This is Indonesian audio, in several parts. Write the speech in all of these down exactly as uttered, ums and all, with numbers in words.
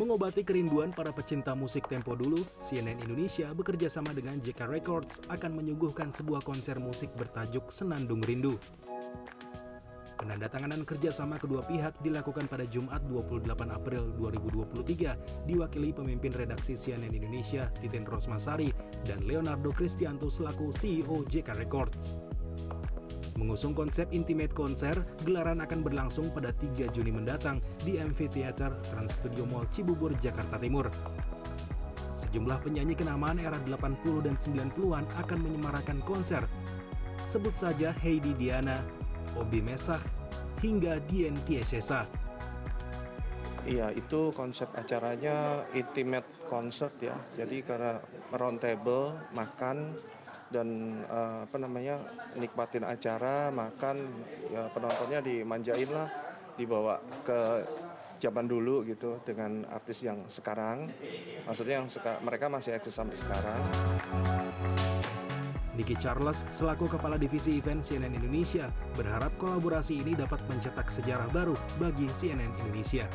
Mengobati kerinduan para pecinta musik tempo dulu, C N N Indonesia bekerja sama dengan J K Records akan menyuguhkan sebuah konser musik bertajuk Senandung Rindu. Penandatanganan kerjasama kedua pihak dilakukan pada Jumat dua puluh delapan April dua ribu dua puluh tiga diwakili pemimpin redaksi C N N Indonesia Titin Rosmasari dan Leonardo Kristianto selaku C E O J K Records. Mengusung konsep Intimate Konser, gelaran akan berlangsung pada tiga Juni mendatang di Amphitheater Trans Studio Mall Cibubur, Jakarta Timur. Sejumlah penyanyi kenamaan era delapan puluh dan sembilan puluhan akan menyemarakan konser. Sebut saja Heidi Diana, Obbie Messakh, hingga Dian Piesesha. Iya, itu konsep acaranya intimate concert ya. Jadi karena round table, makan, dan uh, apa namanya nikmatin acara, makan, ya, penontonnya dimanjain lah, dibawa ke zaman dulu gitu dengan artis yang sekarang. Maksudnya yang seka mereka masih eksis sampai sekarang. Diki Charles selaku Kepala Divisi Event C N N Indonesia berharap kolaborasi ini dapat mencetak sejarah baru bagi C N N Indonesia.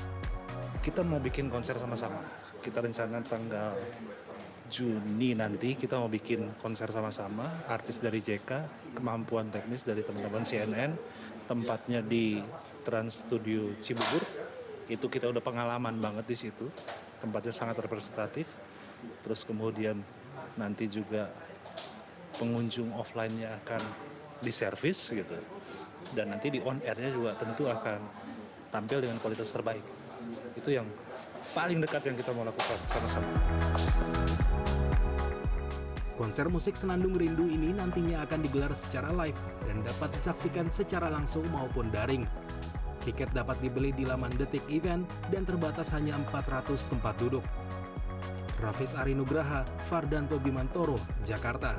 Kita mau bikin konser sama-sama. Kita rencana tanggal Juni nanti kita mau bikin konser sama-sama. Artis dari J K, kemampuan teknis dari teman-teman C N N, tempatnya di Trans Studio Cibubur. Itu kita udah pengalaman banget di situ. Tempatnya sangat representatif. Terus kemudian nanti juga pengunjung offline-nya akan diservis gitu, dan nanti di on air-nya juga tentu akan tampil dengan kualitas terbaik. Itu yang paling dekat yang kita mau lakukan sama-sama. Konser musik Senandung Rindu ini nantinya akan digelar secara live dan dapat disaksikan secara langsung maupun daring. Tiket dapat dibeli di laman Detik Event dan terbatas hanya empat ratus tempat duduk. Rafis Arinugraha, Fardanto Bimantoro, Jakarta.